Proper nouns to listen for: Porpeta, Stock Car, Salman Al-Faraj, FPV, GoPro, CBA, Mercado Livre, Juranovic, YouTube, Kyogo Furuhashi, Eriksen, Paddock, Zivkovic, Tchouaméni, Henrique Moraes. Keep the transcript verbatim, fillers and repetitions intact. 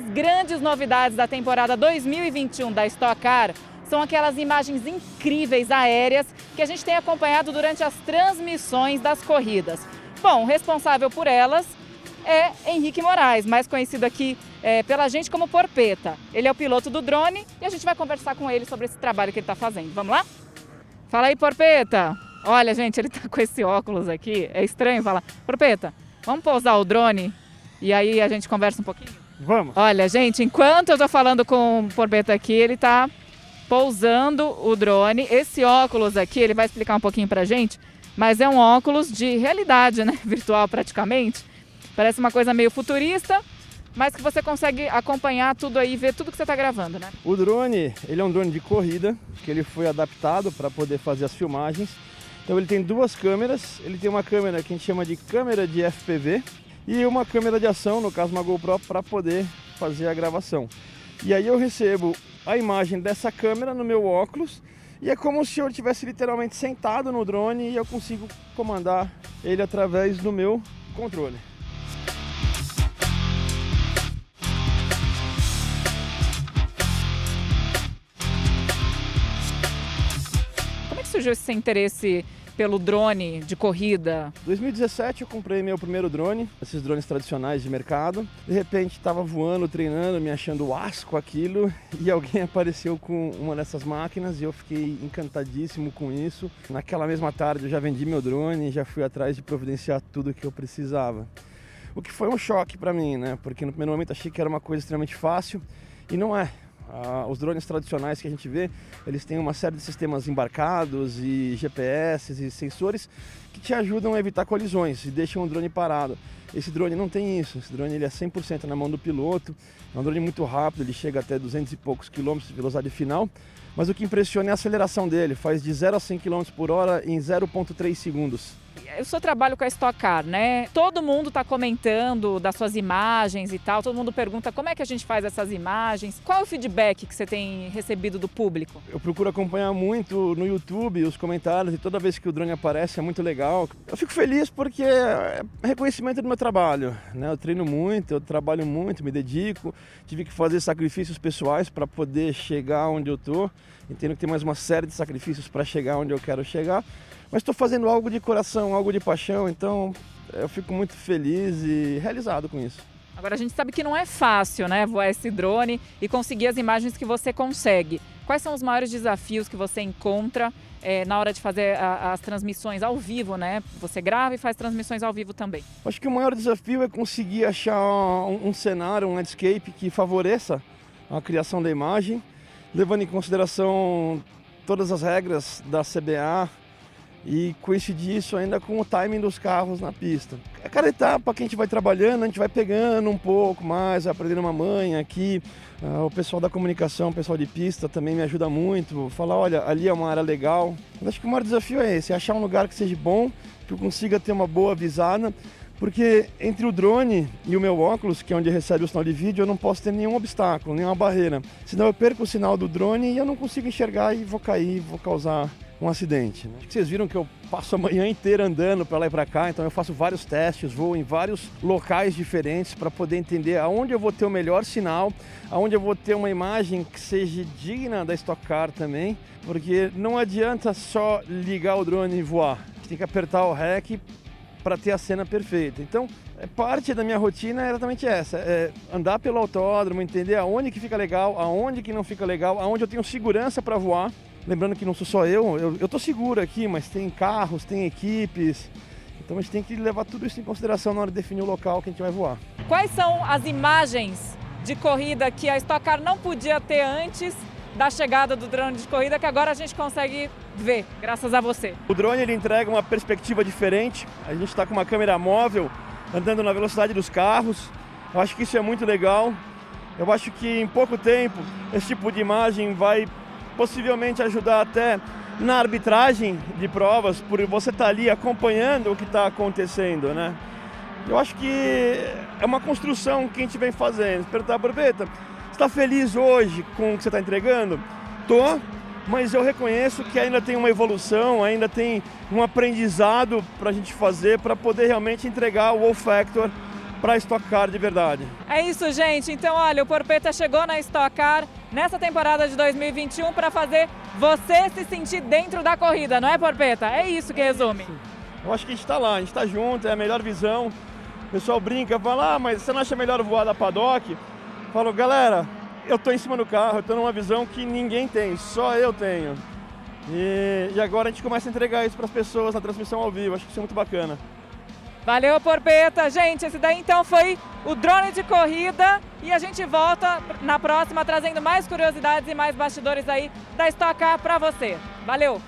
das grandes novidades da temporada dois mil e vinte e um da Stock Car são aquelas imagens incríveis aéreas que a gente tem acompanhado durante as transmissões das corridas. Bom, o responsável por elas é Henrique Moraes, mais conhecido aqui é, pela gente como Porpeta. Ele é o piloto do drone e a gente vai conversar com ele sobre esse trabalho que ele está fazendo. Vamos lá? Fala aí, Porpeta! Olha, gente, ele está com esse óculos aqui, é estranho falar. Porpeta, vamos pousar o drone e aí a gente conversa um pouquinho? Vamos! Olha, gente, enquanto eu estou falando com o Porpeta aqui, ele está pousando o drone. Esse óculos aqui, ele vai explicar um pouquinho pra gente, mas é um óculos de realidade, né? Virtual praticamente. Parece uma coisa meio futurista, mas que você consegue acompanhar tudo aí, ver tudo que você está gravando, né? O drone, ele é um drone de corrida, que ele foi adaptado para poder fazer as filmagens. Então ele tem duas câmeras, ele tem uma câmera que a gente chama de câmera de F P V e uma câmera de ação, no caso uma GoPro, para poder fazer a gravação. E aí eu recebo a imagem dessa câmera no meu óculos e é como se eu estivesse literalmente sentado no drone e eu consigo comandar ele através do meu controle. Surgiu esse interesse pelo drone de corrida? Em dois mil e dezessete eu comprei meu primeiro drone, esses drones tradicionais de mercado. De repente estava voando, treinando, me achando o asco com aquilo e alguém apareceu com uma dessas máquinas e eu fiquei encantadíssimo com isso. Naquela mesma tarde eu já vendi meu drone e já fui atrás de providenciar tudo o que eu precisava. O que foi um choque para mim, né? Porque no primeiro momento achei que era uma coisa extremamente fácil e não é. Ah, os drones tradicionais que a gente vê, eles têm uma série de sistemas embarcados e G P S e sensores que te ajudam a evitar colisões e deixam o drone parado. Esse drone não tem isso, esse drone ele é cem por cento na mão do piloto, é um drone muito rápido, ele chega até duzentos e poucos quilômetros de velocidade final, mas o que impressiona é a aceleração dele, faz de zero a cem quilômetros por hora em zero vírgula três segundos. Eu só trabalho com a Stock Car, né? Todo mundo está comentando das suas imagens e tal, todo mundo pergunta como é que a gente faz essas imagens, qual é o feedback que você tem recebido do público? Eu procuro acompanhar muito no YouTube os comentários e toda vez que o drone aparece é muito legal. Eu fico feliz porque é reconhecimento do meu trabalho, né? Eu treino muito, eu trabalho muito, me dedico, tive que fazer sacrifícios pessoais para poder chegar onde eu tô. Entendo que tem mais uma série de sacrifícios para chegar onde eu quero chegar, mas estou fazendo algo de coração, algo de paixão, então eu fico muito feliz e realizado com isso. Agora a gente sabe que não é fácil, né, voar esse drone e conseguir as imagens que você consegue. Quais são os maiores desafios que você encontra é, na hora de fazer a, as transmissões ao vivo, né? Você grava e faz transmissões ao vivo também. Acho que o maior desafio é conseguir achar um, um cenário, um landscape que favoreça a criação da imagem, levando em consideração todas as regras da C B A e coincidir isso ainda com o timing dos carros na pista. A cada etapa que a gente vai trabalhando, a gente vai pegando um pouco mais, aprendendo uma manha aqui. O pessoal da comunicação, o pessoal de pista também me ajuda muito. Falar, olha, ali é uma área legal. Mas acho que o maior desafio é esse, achar um lugar que seja bom, que eu consiga ter uma boa visada. Porque entre o drone e o meu óculos, que é onde recebe o sinal de vídeo, eu não posso ter nenhum obstáculo, nenhuma barreira. Senão eu perco o sinal do drone e eu não consigo enxergar e vou cair, vou causar um acidente. Né? Vocês viram que eu passo a manhã inteira andando para lá e para cá, então eu faço vários testes, vou em vários locais diferentes para poder entender aonde eu vou ter o melhor sinal, aonde eu vou ter uma imagem que seja digna da Stock Car também, porque não adianta só ligar o drone e voar. Tem que apertar o R E C para ter a cena perfeita. Então, parte da minha rotina é exatamente essa, é andar pelo autódromo, entender aonde que fica legal, aonde que não fica legal, aonde eu tenho segurança para voar. Lembrando que não sou só eu, eu, eu tô seguro aqui, mas tem carros, tem equipes, então a gente tem que levar tudo isso em consideração na hora de definir o local que a gente vai voar. Quais são as imagens de corrida que a Stock Car não podia ter antes da chegada do drone de corrida, que agora a gente consegue ver, graças a você? O drone ele entrega uma perspectiva diferente, a gente está com uma câmera móvel, andando na velocidade dos carros, eu acho que isso é muito legal, eu acho que em pouco tempo esse tipo de imagem vai possivelmente ajudar até na arbitragem de provas, por você estar ali acompanhando o que está acontecendo, né? Eu acho que é uma construção que a gente vem fazendo. Perguntar, Porpeta, você está feliz hoje com o que você está entregando? Tô, mas eu reconheço que ainda tem uma evolução, ainda tem um aprendizado para a gente fazer para poder realmente entregar o wow factor para a Stock Car de verdade. É isso, gente. Então, olha, o Porpeta chegou na Stock Car nessa temporada de dois mil e vinte e um para fazer você se sentir dentro da corrida, não é, Porpeta? É isso que resume. Eu acho que a gente está lá, a gente está junto, é a melhor visão. O pessoal brinca, fala, ah, mas você não acha melhor voar da Paddock? Falo, galera, eu estou em cima do carro, eu estou numa visão que ninguém tem, só eu tenho. E, e agora a gente começa a entregar isso para as pessoas na transmissão ao vivo, acho que isso é muito bacana. Valeu, Porpeta. Gente, esse daí então foi o drone de corrida e a gente volta na próxima trazendo mais curiosidades e mais bastidores aí da Stock Car para você. Valeu!